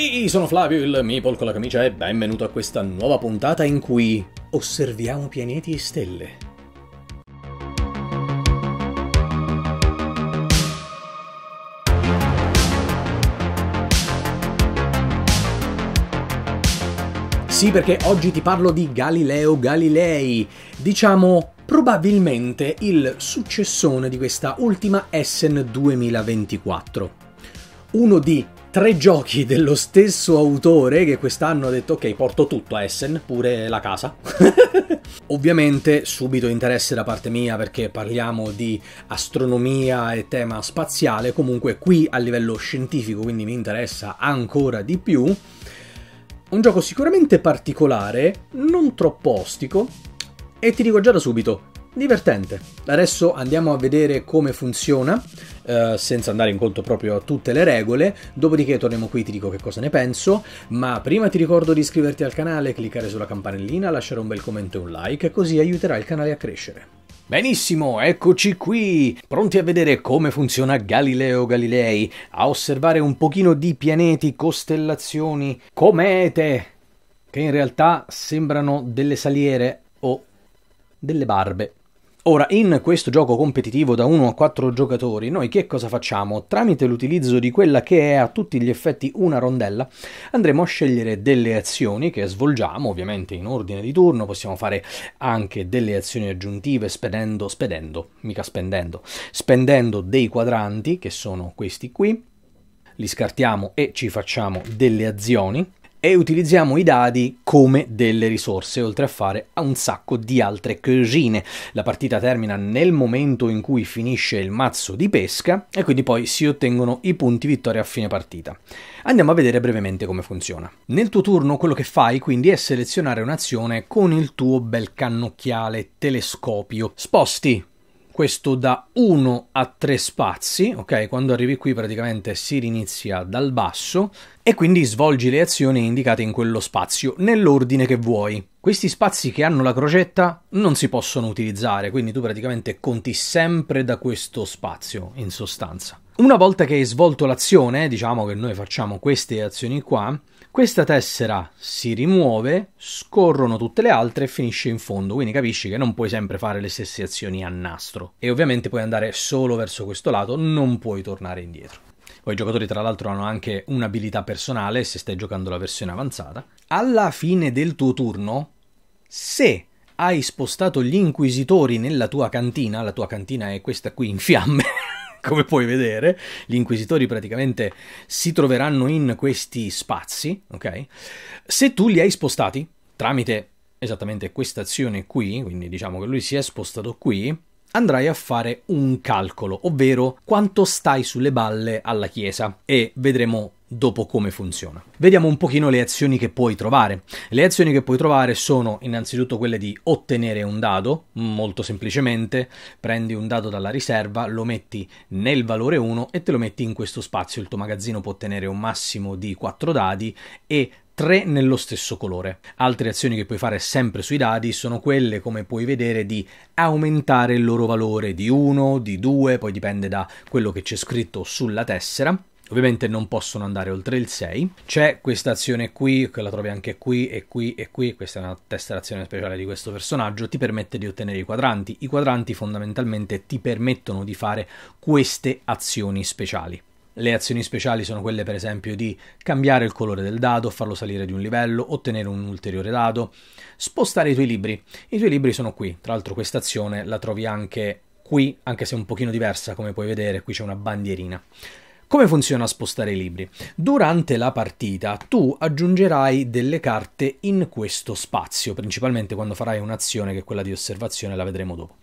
Ehi, sono Flavio, il Meeple con la camicia e benvenuto a questa nuova puntata in cui osserviamo pianeti e stelle. Sì, perché oggi ti parlo di Galileo Galilei, diciamo probabilmente il successore di questa ultima Essen 2024. Uno di 3 giochi dello stesso autore che quest'anno ha detto ok, porto tutto a Essen, pure la casa. Ovviamente subito interesse da parte mia perché parliamo di astronomia e tema spaziale, comunque qui a livello scientifico, quindi mi interessa ancora di più. Un gioco sicuramente particolare, non troppo ostico e ti dico già da subito, divertente. Adesso andiamo a vedere come funziona, senza andare incontro proprio a tutte le regole, dopodiché torniamo qui e ti dico che cosa ne penso, ma prima ti ricordo di iscriverti al canale, cliccare sulla campanellina, lasciare un bel commento e un like, così aiuterà il canale a crescere. Benissimo, eccoci qui, pronti a vedere come funziona Galileo Galilei, a osservare un pochino di pianeti, costellazioni, comete, che in realtà sembrano delle saliere o delle barbe. Ora, in questo gioco competitivo da 1 a 4 giocatori, noi che cosa facciamo? Tramite l'utilizzo di quella che è a tutti gli effetti una rondella, andremo a scegliere delle azioni che svolgiamo, ovviamente in ordine di turno, possiamo fare anche delle azioni aggiuntive spendendo dei quadranti, che sono questi qui, li scartiamo e ci facciamo delle azioni, e utilizziamo i dadi come delle risorse, oltre a fare un sacco di altre cosine. La partita termina nel momento in cui finisce il mazzo di pesca e quindi poi si ottengono i punti vittoria a fine partita. Andiamo a vedere brevemente come funziona. Nel tuo turno quello che fai quindi è selezionare un'azione con il tuo bel cannocchiale telescopio. Sposti questo da 1 a 3 spazi, ok? Quando arrivi qui praticamente si rinizia dal basso e quindi svolgi le azioni indicate in quello spazio, nell'ordine che vuoi. Questi spazi che hanno la crocetta non si possono utilizzare, quindi tu praticamente conti sempre da questo spazio, in sostanza. Una volta che hai svolto l'azione, diciamo che noi facciamo queste azioni qua, questa tessera si rimuove, scorrono tutte le altre e finisce in fondo, quindi capisci che non puoi sempre fare le stesse azioni a nastro. E ovviamente puoi andare solo verso questo lato, non puoi tornare indietro. Poi i giocatori tra l'altro hanno anche un'abilità personale, se stai giocando la versione avanzata. Alla fine del tuo turno, se hai spostato gli inquisitori nella tua cantina, la tua cantina è questa qui in fiamme, come puoi vedere, gli inquisitori praticamente si troveranno in questi spazi, ok? Se tu li hai spostati tramite esattamente questa azione qui, quindi diciamo che lui si è spostato qui, andrai a fare un calcolo, ovvero quanto stai sulle balle alla chiesa, e vedremo dopo come funziona. Vediamo un pochino le azioni che puoi trovare. Le azioni che puoi trovare sono innanzitutto quelle di ottenere un dado, molto semplicemente prendi un dado dalla riserva, lo metti nel valore 1 e te lo metti in questo spazio. Il tuo magazzino può ottenere un massimo di 4 dadi e 3 nello stesso colore. Altre azioni che puoi fare sempre sui dadi sono quelle, come puoi vedere, di aumentare il loro valore di 1, di 2, poi dipende da quello che c'è scritto sulla tessera. Ovviamente non possono andare oltre il 6. C'è questa azione qui, che la trovi anche qui e qui e qui, questa è una tesserazione speciale di questo personaggio, ti permette di ottenere i quadranti. I quadranti fondamentalmente ti permettono di fare queste azioni speciali. Le azioni speciali sono quelle per esempio di cambiare il colore del dado, farlo salire di un livello, ottenere un ulteriore dado, spostare i tuoi libri. I tuoi libri sono qui, tra l'altro questa azione la trovi anche qui, anche se un pochino diversa come puoi vedere, qui c'è una bandierina. Come funziona spostare i libri? Durante la partita tu aggiungerai delle carte in questo spazio, principalmente quando farai un'azione che è quella di osservazione, la vedremo dopo.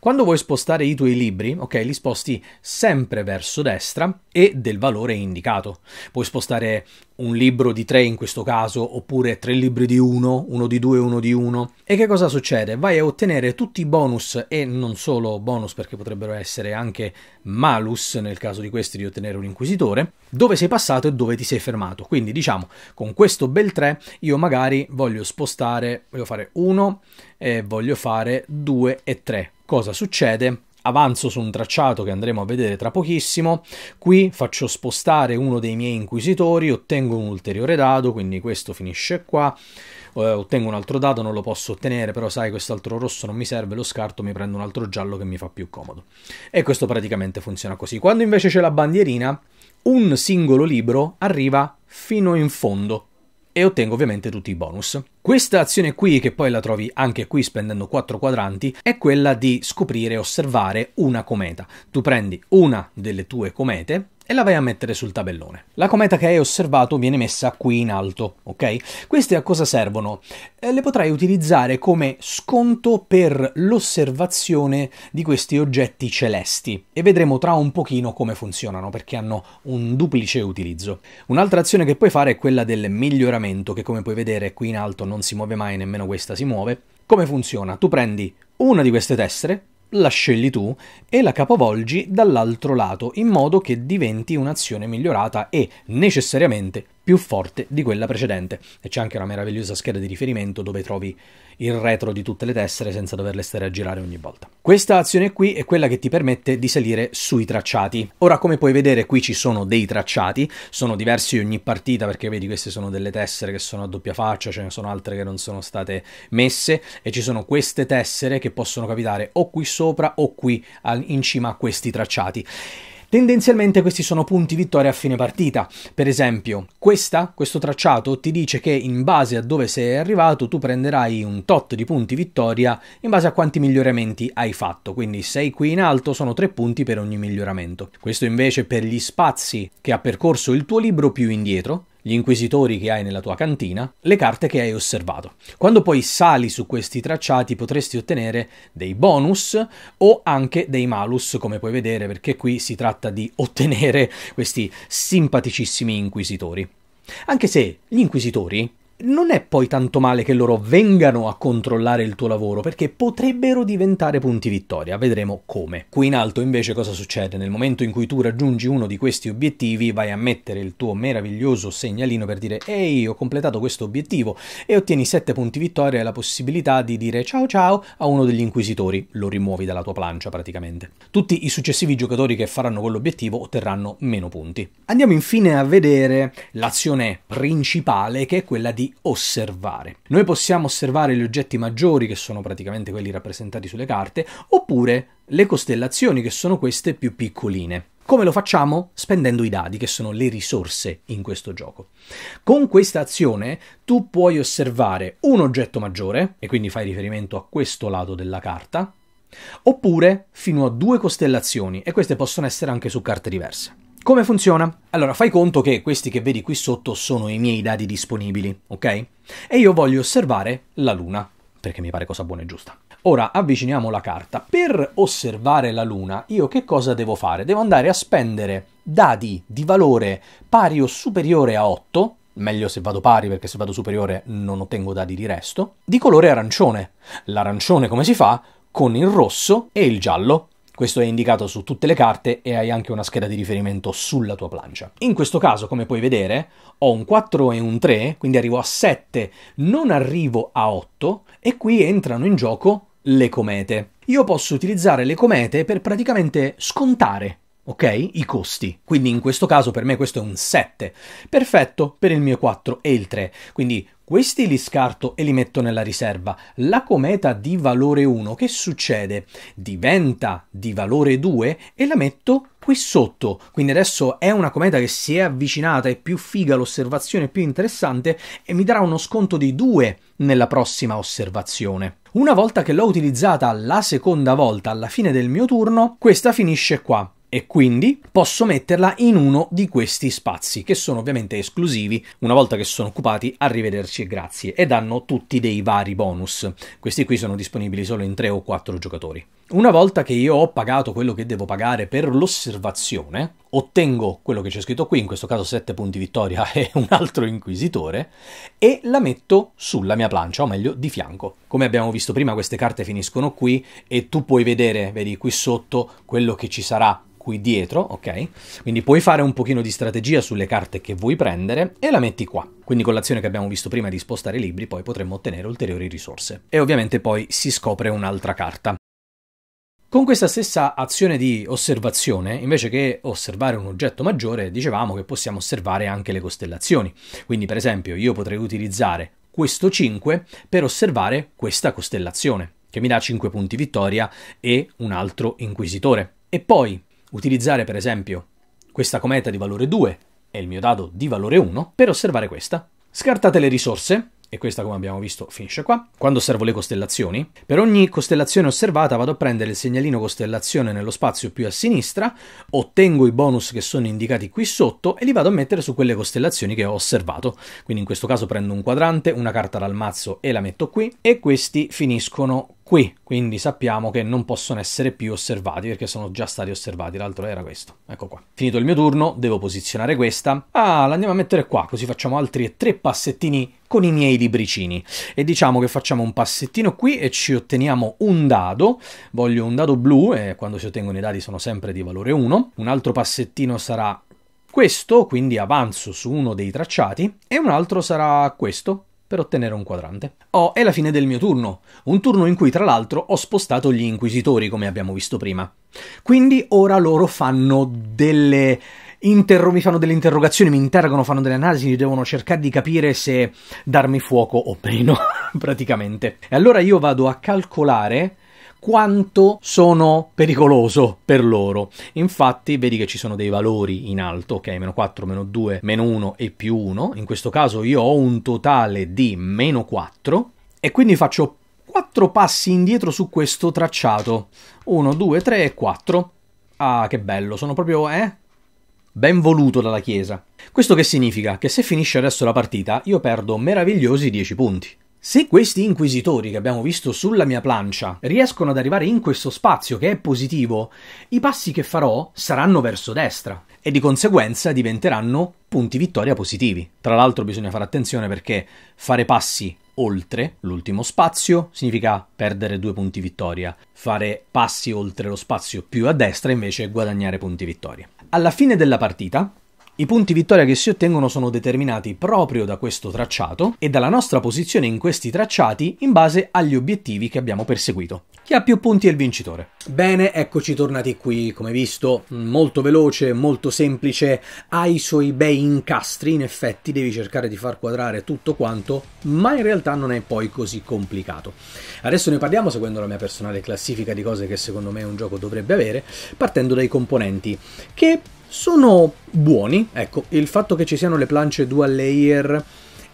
Quando vuoi spostare i tuoi libri, ok, li sposti sempre verso destra e del valore indicato. Puoi spostare un libro di 3 in questo caso, oppure 3 libri di 1, uno di 2, uno di 1. E che cosa succede? Vai a ottenere tutti i bonus, e non solo bonus perché potrebbero essere anche malus, nel caso di questi di ottenere un inquisitore, dove sei passato e dove ti sei fermato. Quindi diciamo, con questo bel 3 io magari voglio spostare, voglio fare 1 e voglio fare 2 e 3. Cosa succede? avanzo su un tracciato che andremo a vedere tra pochissimo. Qui faccio spostare uno dei miei inquisitori, ottengo un ulteriore dado, quindi questo finisce qua. Ottengo un altro dado, non lo posso ottenere, però sai, quest'altro rosso non mi serve, lo scarto, mi prendo un altro giallo che mi fa più comodo. E questo praticamente funziona così. Quando invece c'è la bandierina, un singolo libro arriva fino in fondo e ottengo ovviamente tutti i bonus. Questa azione qui, che poi la trovi anche qui spendendo 4 quadranti, è quella di scoprire e osservare una cometa. Tu prendi una delle tue comete e la vai a mettere sul tabellone. La cometa che hai osservato viene messa qui in alto, ok? Queste a cosa servono? Le potrai utilizzare come sconto per l'osservazione di questi oggetti celesti e vedremo tra un pochino come funzionano, perché hanno un duplice utilizzo. Un'altra azione che puoi fare è quella del miglioramento, che come puoi vedere qui in alto non si muove mai, nemmeno questa si muove. Come funziona? Tu prendi una di queste tessere, la scegli tu e la capovolgi dall'altro lato in modo che diventi un'azione migliorata e necessariamente più forte di quella precedente. E c'è anche una meravigliosa scheda di riferimento dove trovi il retro di tutte le tessere senza doverle stare a girare ogni volta. Questa azione qui è quella che ti permette di salire sui tracciati. Ora, come puoi vedere, qui ci sono dei tracciati, sono diversi ogni partita, perché vedi, queste sono delle tessere che sono a doppia faccia, ce ne sono altre che non sono state messe e ci sono queste tessere che possono capitare o qui sopra o qui in cima a questi tracciati. Tendenzialmente questi sono punti vittoria a fine partita. Per esempio, questo tracciato ti dice che in base a dove sei arrivato tu prenderai un tot di punti vittoria in base a quanti miglioramenti hai fatto. Quindi sei qui in alto, sono 3 punti per ogni miglioramento. Questo invece per gli spazi che ha percorso il tuo libro più indietro, gli inquisitori che hai nella tua cantina, le carte che hai osservato. Quando poi sali su questi tracciati potresti ottenere dei bonus o anche dei malus, come puoi vedere, perché qui si tratta di ottenere questi simpaticissimi inquisitori. Anche se gli inquisitori non è poi tanto male che loro vengano a controllare il tuo lavoro, perché potrebbero diventare punti vittoria, vedremo come. Qui in alto invece cosa succede? Nel momento in cui tu raggiungi uno di questi obiettivi vai a mettere il tuo meraviglioso segnalino per dire «Ehi, ho completato questo obiettivo» e ottieni 7 punti vittoria e la possibilità di dire «Ciao ciao» a uno degli inquisitori, lo rimuovi dalla tua plancia praticamente. Tutti i successivi giocatori che faranno quell'obiettivo otterranno meno punti. Andiamo infine a vedere l'azione principale, che è quella di osservare. Noi possiamo osservare gli oggetti maggiori, che sono praticamente quelli rappresentati sulle carte, oppure le costellazioni, che sono queste più piccoline. Come lo facciamo? Spendendo i dadi, che sono le risorse in questo gioco. Con questa azione tu puoi osservare un oggetto maggiore, e quindi fai riferimento a questo lato della carta, oppure fino a 2 costellazioni, e queste possono essere anche su carte diverse. Come funziona? Allora, fai conto che questi che vedi qui sotto sono i miei dadi disponibili, ok? E io voglio osservare la luna, perché mi pare cosa buona e giusta. Ora, avviciniamo la carta. Per osservare la luna, io che cosa devo fare? Devo andare a spendere dadi di valore pari o superiore a 8, meglio se vado pari, perché se vado superiore non ottengo dadi di resto, di colore arancione. L'arancione come si fa? Con il rosso e il giallo. Questo è indicato su tutte le carte e hai anche una scheda di riferimento sulla tua plancia. In questo caso, come puoi vedere, ho un 4 e un 3, quindi arrivo a 7, non arrivo a 8, e qui entrano in gioco le comete. Io posso utilizzare le comete per praticamente scontare, ok, i costi. Quindi in questo caso per me questo è un 7, perfetto per il mio 4 e il 3. Quindi questi li scarto e li metto nella riserva. La cometa di valore 1, che succede? Diventa di valore 2 e la metto qui sotto. Quindi adesso è una cometa che si è avvicinata, è più figa l'osservazione, è più interessante e mi darà uno sconto di 2 nella prossima osservazione. Una volta che l'ho utilizzata la seconda volta, alla fine del mio turno, questa finisce qua. E quindi posso metterla in uno di questi spazi, che sono ovviamente esclusivi. Una volta che sono occupati, arrivederci e grazie, e danno tutti dei vari bonus. Questi qui sono disponibili solo in 3 o 4 giocatori. Una volta che io ho pagato quello che devo pagare per l'osservazione, ottengo quello che c'è scritto qui, in questo caso 7 punti vittoria e un altro inquisitore, e la metto sulla mia plancia, o meglio di fianco. Come abbiamo visto prima, queste carte finiscono qui e tu puoi vedere, vedi qui sotto, quello che ci sarà qui dietro, ok? Quindi puoi fare un pochino di strategia sulle carte che vuoi prendere e la metti qua. Quindi con l'azione che abbiamo visto prima di spostare i libri poi potremmo ottenere ulteriori risorse. E ovviamente poi si scopre un'altra carta. Con questa stessa azione di osservazione, invece che osservare un oggetto maggiore, dicevamo che possiamo osservare anche le costellazioni. Quindi, per esempio, io potrei utilizzare questo 5 per osservare questa costellazione, che mi dà 5 punti vittoria e un altro inquisitore. E poi utilizzare, per esempio, questa cometa di valore 2 e il mio dado di valore 1 per osservare questa. Scartate le risorse. E questa, come abbiamo visto, finisce qua. Quando osservo le costellazioni, per ogni costellazione osservata vado a prendere il segnalino costellazione nello spazio più a sinistra, ottengo i bonus che sono indicati qui sotto e li vado a mettere su quelle costellazioni che ho osservato. Quindi in questo caso prendo un quadrante, una carta dal mazzo e la metto qui, e questi finiscono qui, quindi sappiamo che non possono essere più osservati perché sono già stati osservati. L'altro era questo, ecco qua. Finito il mio turno, devo posizionare questa. Ah, la andiamo a mettere qua, così facciamo altri 3 passettini con i miei libricini. E diciamo che facciamo un passettino qui e ci otteniamo un dado. Voglio un dado blu, e quando si ottengono i dadi sono sempre di valore 1. Un altro passettino sarà questo, quindi avanzo su uno dei tracciati, e un altro sarà questo, per ottenere un quadrante. Oh, è la fine del mio turno, un turno in cui tra l'altro ho spostato gli inquisitori, come abbiamo visto prima. Quindi ora loro fanno delle... mi fanno delle interrogazioni, mi interrogano, fanno delle analisi, devono cercare di capire se darmi fuoco o meno, praticamente. E allora io vado a calcolare quanto sono pericoloso per loro. Infatti vedi che ci sono dei valori in alto, ok, meno 4, meno 2, meno 1 e più 1. In questo caso io ho un totale di meno 4 e quindi faccio 4 passi indietro su questo tracciato. 1, 2, 3 e 4. Ah, che bello, sono proprio, ben voluto dalla Chiesa. Questo che significa? Che se finisce adesso la partita io perdo meravigliosi 10 punti. Se questi inquisitori che abbiamo visto sulla mia plancia riescono ad arrivare in questo spazio, che è positivo, i passi che farò saranno verso destra e di conseguenza diventeranno punti vittoria positivi. Tra l'altro bisogna fare attenzione perché fare passi oltre l'ultimo spazio significa perdere 2 punti vittoria, fare passi oltre lo spazio più a destra invece è guadagnare punti vittoria. Alla fine della partita i punti vittoria che si ottengono sono determinati proprio da questo tracciato e dalla nostra posizione in questi tracciati in base agli obiettivi che abbiamo perseguito. Chi ha più punti è il vincitore. Bene, eccoci tornati qui, come visto, molto veloce, molto semplice, ha i suoi bei incastri, in effetti devi cercare di far quadrare tutto quanto, ma in realtà non è poi così complicato. Adesso ne parliamo seguendo la mia personale classifica di cose che secondo me un gioco dovrebbe avere, partendo dai componenti, che sono buoni. Ecco, il fatto che ci siano le planche dual layer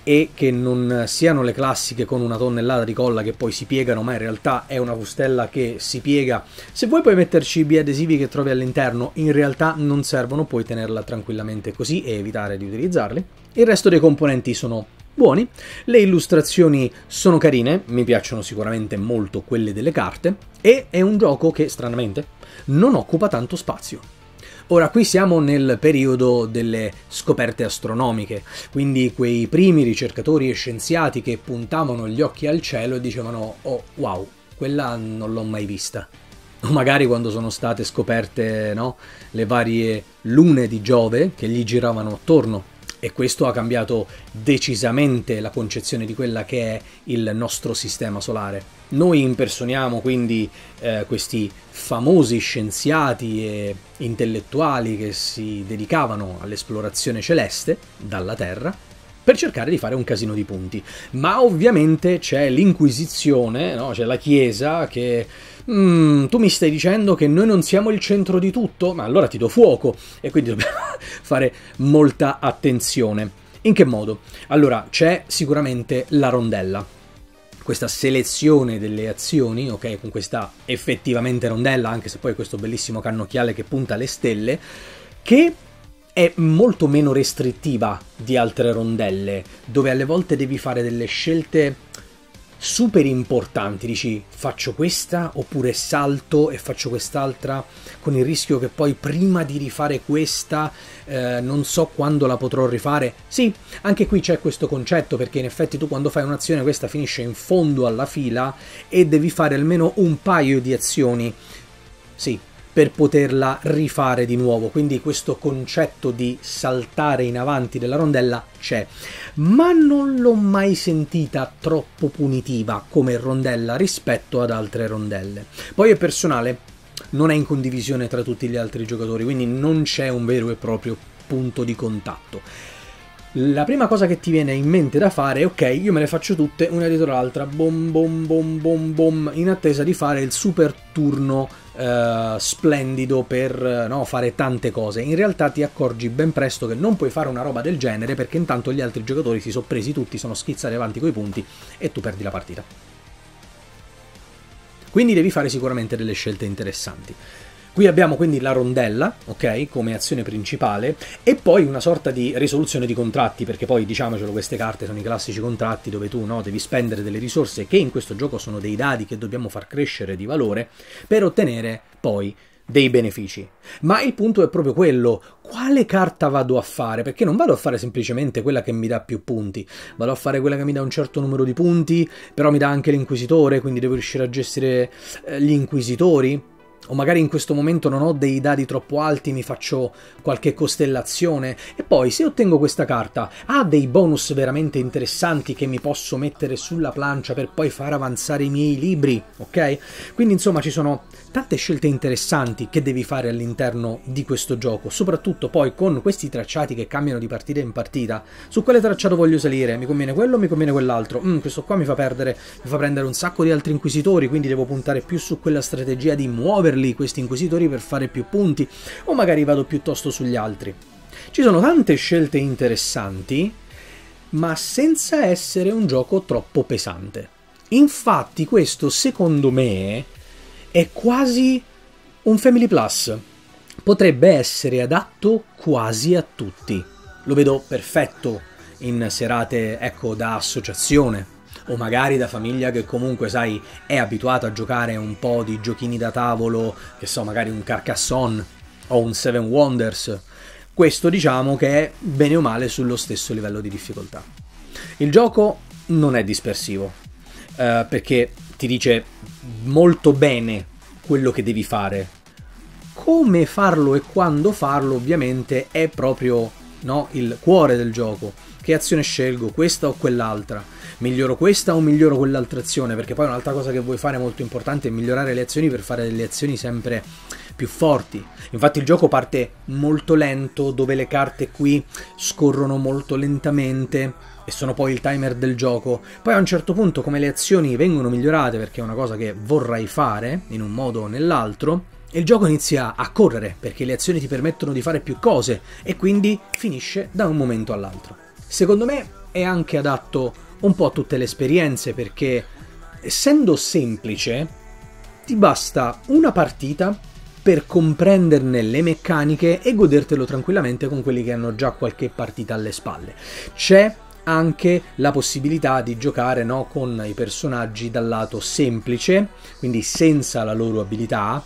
e che non siano le classiche con una tonnellata di colla che poi si piegano, ma in realtà è una fustella che si piega. Se vuoi puoi metterci i biadesivi che trovi all'interno, in realtà non servono, puoi tenerla tranquillamente così e evitare di utilizzarli. Il resto dei componenti sono buoni, le illustrazioni sono carine, mi piacciono sicuramente molto quelle delle carte, e è un gioco che stranamente non occupa tanto spazio. Ora, qui siamo nel periodo delle scoperte astronomiche, quindi quei primi ricercatori e scienziati che puntavano gli occhi al cielo e dicevano «Oh, wow, quella non l'ho mai vista». O magari quando sono state scoperte, no, le varie lune di Giove che gli giravano attorno. E questo ha cambiato decisamente la concezione di quella che è il nostro sistema solare. Noi impersoniamo quindi questi famosi scienziati e intellettuali che si dedicavano all'esplorazione celeste dalla Terra per cercare di fare un casino di punti. Ma ovviamente c'è l'Inquisizione, no? C'è la Chiesa che... tu mi stai dicendo che noi non siamo il centro di tutto? Ma allora ti do fuoco! E quindi dobbiamo fare molta attenzione. In che modo? Allora, c'è sicuramente la rondella, questa selezione delle azioni, ok, con questa effettivamente rondella, anche se poi questo bellissimo cannocchiale che punta alle stelle, che è molto meno restrittiva di altre rondelle, dove alle volte devi fare delle scelte super importanti, dici faccio questa oppure salto e faccio quest'altra, con il rischio che poi prima di rifare questa non so quando la potrò rifare. Sì, anche qui c'è questo concetto, perché in effetti tu quando fai un'azione questa finisce in fondo alla fila e devi fare almeno un paio di azioni, sì, per poterla rifare di nuovo. Quindi questo concetto di saltare in avanti della rondella c'è, ma non l'ho mai sentita troppo punitiva come rondella rispetto ad altre rondelle. Poi è personale, non è in condivisione tra tutti gli altri giocatori, quindi non c'è un vero e proprio punto di contatto. La prima cosa che ti viene in mente da fare è: ok, io me le faccio tutte una dietro l'altra, bom bom bom bom bom, in attesa di fare il super turno splendido per fare tante cose. In realtà ti accorgi ben presto che non puoi fare una roba del genere, perché intanto gli altri giocatori si sono presi tutti, sono schizzati avanti coi punti e tu perdi la partita. Quindi devi fare sicuramente delle scelte interessanti. Qui abbiamo quindi la rondella, ok, come azione principale, e poi una sorta di risoluzione di contratti, perché poi, diciamocelo, queste carte sono i classici contratti dove tu devi spendere delle risorse, che in questo gioco sono dei dadi che dobbiamo far crescere di valore, per ottenere poi dei benefici. Ma il punto è proprio quello: quale carta vado a fare? Perché non vado a fare semplicemente quella che mi dà più punti, vado a fare quella che mi dà un certo numero di punti, però mi dà anche l'inquisitore, quindi devo riuscire a gestire gli inquisitori, o magari in questo momento non ho dei dadi troppo alti, mi faccio qualche costellazione, e poi se ottengo questa carta ha dei bonus veramente interessanti che mi posso mettere sulla plancia per poi far avanzare i miei libri, ok? Quindi insomma ci sono tante scelte interessanti che devi fare all'interno di questo gioco, soprattutto poi con questi tracciati che cambiano di partita in partita. Su quale tracciato voglio salire? Mi conviene quello o mi conviene quell'altro? Questo qua mi fa perdere, mi fa prendere un sacco di altri inquisitori, quindi devo puntare più su quella strategia di muoverli questi inquisitori per fare più punti, o magari vado piuttosto sugli altri. Ci sono tante scelte interessanti, ma senza essere un gioco troppo pesante. Infatti questo, secondo me, è quasi un Family Plus, potrebbe essere adatto quasi a tutti. Lo vedo perfetto in serate, ecco, da associazione, o magari da famiglia che comunque, sai, è abituata a giocare un po' di giochini da tavolo, che so, magari un Carcassonne o un Seven Wonders. Questo diciamo che è bene o male sullo stesso livello di difficoltà. Il gioco non è dispersivo, perché ti dice molto bene quello che devi fare. Come farlo e quando farlo ovviamente è proprio il cuore del gioco. Che azione scelgo, questa o quell'altra? Miglioro questa o miglioro quell'altra azione? Perché poi un'altra cosa che vuoi fare molto importante è migliorare le azioni per fare delle azioni sempre più forti. Infatti il gioco parte molto lento, dove le carte qui scorrono molto lentamente e sono poi il timer del gioco. Poi a un certo punto, come le azioni vengono migliorate, perché è una cosa che vorrai fare in un modo o nell'altro, il gioco inizia a correre, perché le azioni ti permettono di fare più cose, e quindi finisce da un momento all'altro. Secondo me è anche adatto un po' a tutte le esperienze, perché essendo semplice ti basta una partita per comprenderne le meccaniche e godertelo tranquillamente con quelli che hanno già qualche partita alle spalle. C'è anche la possibilità di giocare con i personaggi dal lato semplice, quindi senza la loro abilità.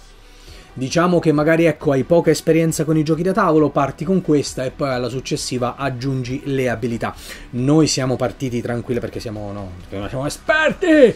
Diciamo che magari, ecco, hai poca esperienza con i giochi da tavolo, parti con questa e poi alla successiva aggiungi le abilità. Noi siamo partiti tranquilli, perché siamo esperti!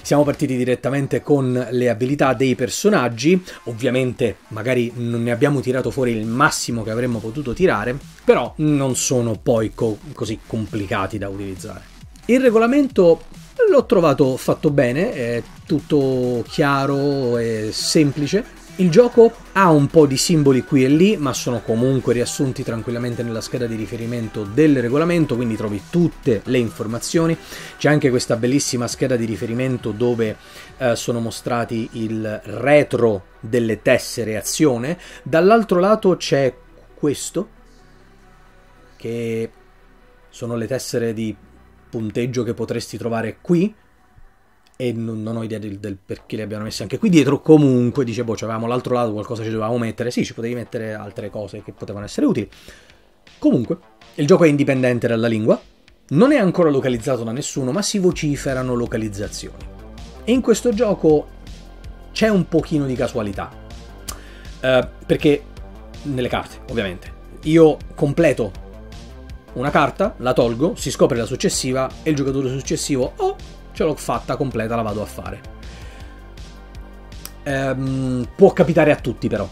Siamo partiti direttamente con le abilità dei personaggi. Ovviamente magari non ne abbiamo tirato fuori il massimo che avremmo potuto tirare, però non sono poi così complicati da utilizzare. Il regolamento l'ho trovato fatto bene, è tutto chiaro e semplice. Il gioco ha un po' di simboli qui e lì, ma sono comunque riassunti tranquillamente nella scheda di riferimento del regolamento, quindi trovi tutte le informazioni. C'è anche questa bellissima scheda di riferimento dove sono mostrati il retro delle tessere azione. Dall'altro lato c'è questo, che sono le tessere di punteggio che potresti trovare qui, e non ho idea del perché le abbiano messe anche qui dietro. Comunque dice, boh, avevamo l'altro lato, qualcosa ci dovevamo mettere. Sì, ci potevi mettere altre cose che potevano essere utili. Comunque, il gioco è indipendente dalla lingua, non è ancora localizzato da nessuno, ma si vociferano localizzazioni. E in questo gioco c'è un pochino di casualità, perché nelle carte, ovviamente, io completo una carta, la tolgo, si scopre la successiva, e il giocatore successivo, ce l'ho fatta completa, la vado a fare. Può capitare a tutti, però,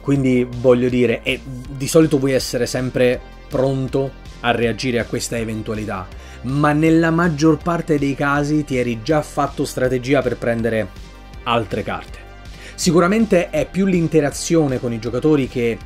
quindi voglio dire, e di solito vuoi essere sempre pronto a reagire a questa eventualità, ma nella maggior parte dei casi ti eri già fatto strategia per prendere altre carte. Sicuramente è più l'interazione con i giocatori che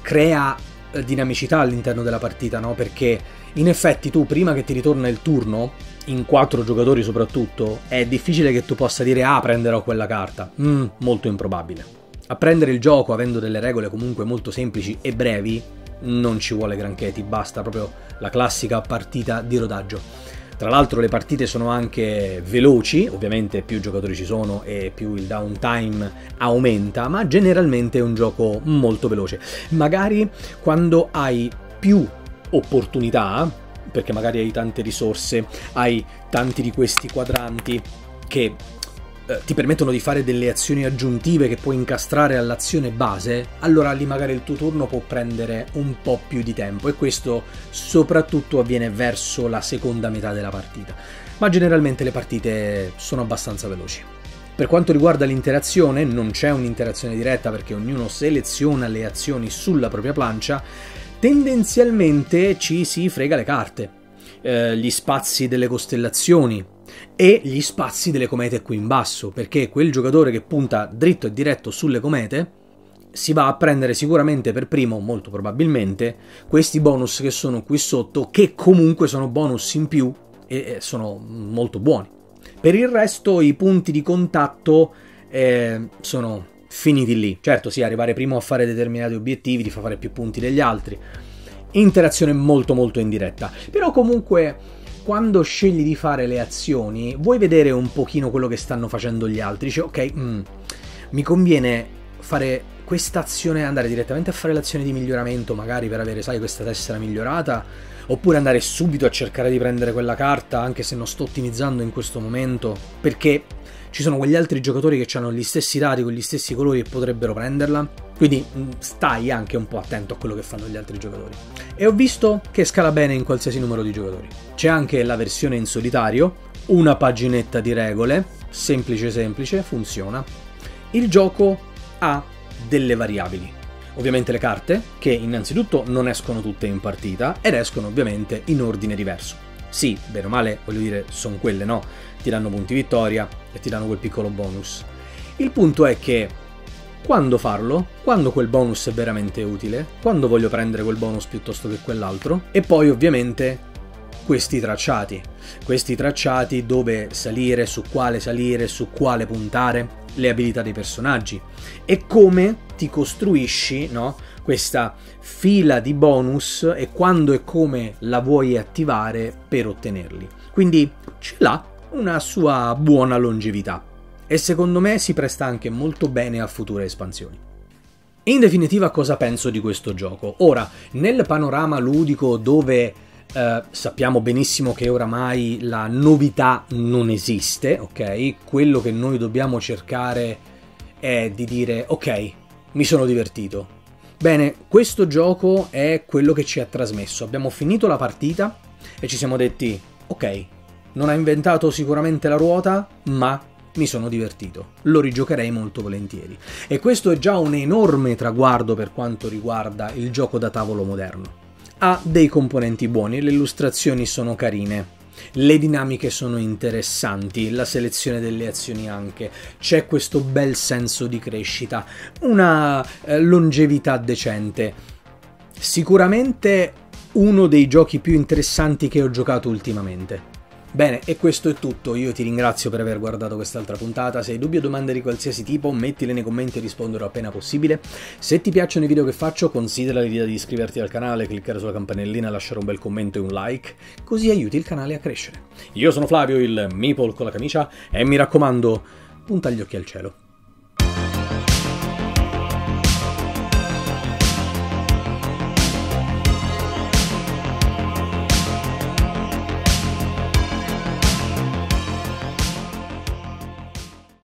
crea dinamicità all'interno della partita, no? Perché in effetti tu, prima che ti ritorna il turno, in 4 giocatori soprattutto, è difficile che tu possa dire «Ah, prenderò quella carta». Molto improbabile. A prendere il gioco, avendo delle regole comunque molto semplici e brevi, non ci vuole granché, ti basta proprio la classica partita di rodaggio. Tra l'altro le partite sono anche veloci, ovviamente più giocatori ci sono e più il downtime aumenta, ma generalmente è un gioco molto veloce. Magari quando hai più opportunità, perché magari hai tante risorse, hai tanti di questi quadranti che ti permettono di fare delle azioni aggiuntive che puoi incastrare all'azione base, allora lì magari il tuo turno può prendere un po' più di tempo, e questo soprattutto avviene verso la seconda metà della partita, ma generalmente le partite sono abbastanza veloci. Per quanto riguarda l'interazione, non c'è un'interazione diretta perché ognuno seleziona le azioni sulla propria plancia. Tendenzialmente ci si frega le carte, gli spazi delle costellazioni e gli spazi delle comete qui in basso, perché quel giocatore che punta dritto e diretto sulle comete si va a prendere sicuramente per primo, molto probabilmente, questi bonus che sono qui sotto, che comunque sono bonus in più e sono molto buoni. Per il resto i punti di contatto sono finiti lì. Certo, sì, arrivare primo a fare determinati obiettivi ti fa fare più punti degli altri. Interazione molto indiretta, però comunque quando scegli di fare le azioni vuoi vedere un pochino quello che stanno facendo gli altri. Dici ok, mi conviene fare quest'azione, andare direttamente a fare l'azione di miglioramento magari per avere, sai, questa tessera migliorata, oppure andare subito a cercare di prendere quella carta anche se non sto ottimizzando in questo momento perché ci sono quegli altri giocatori che hanno gli stessi dati con gli stessi colori e potrebbero prenderla. Quindi stai anche un po' attento a quello che fanno gli altri giocatori. E ho visto che scala bene in qualsiasi numero di giocatori. C'è anche la versione in solitario, una paginetta di regole, semplice, funziona. Il gioco ha delle variabili. Ovviamente le carte, che innanzitutto non escono tutte in partita, ed escono ovviamente in ordine diverso. Sì, bene o male, voglio dire, sono quelle, no? Ti danno punti vittoria e ti danno quel piccolo bonus. Il punto è che quando farlo, quando quel bonus è veramente utile, quando voglio prendere quel bonus piuttosto che quell'altro, e poi ovviamente questi tracciati dove salire, su quale puntare, le abilità dei personaggi e come ti costruisci, no? Questa fila di bonus e quando e come la vuoi attivare per ottenerli. Quindi ce l'ha una sua buona longevità e secondo me si presta anche molto bene a future espansioni. In definitiva, cosa penso di questo gioco? Ora, nel panorama ludico dove sappiamo benissimo che oramai la novità non esiste, ok? Quello che noi dobbiamo cercare è di dire ok, mi sono divertito. Bene, questo gioco è quello che ci ha trasmesso. Abbiamo finito la partita e ci siamo detti ok, non ha inventato sicuramente la ruota, ma mi sono divertito, lo rigiocherei molto volentieri. E questo è già un enorme traguardo per quanto riguarda il gioco da tavolo moderno. Ha dei componenti buoni, le illustrazioni sono carine, le dinamiche sono interessanti, la selezione delle azioni anche, c'è questo bel senso di crescita, una longevità decente. Sicuramente uno dei giochi più interessanti che ho giocato ultimamente. Bene, e questo è tutto, io ti ringrazio per aver guardato quest'altra puntata. Se hai dubbi o domande di qualsiasi tipo, mettile nei commenti e risponderò appena possibile. Se ti piacciono i video che faccio, considera l'idea di iscriverti al canale, cliccare sulla campanellina, lasciare un bel commento e un like, così aiuti il canale a crescere. Io sono Flavio, il Meeple con la camicia, e mi raccomando, punta gli occhi al cielo.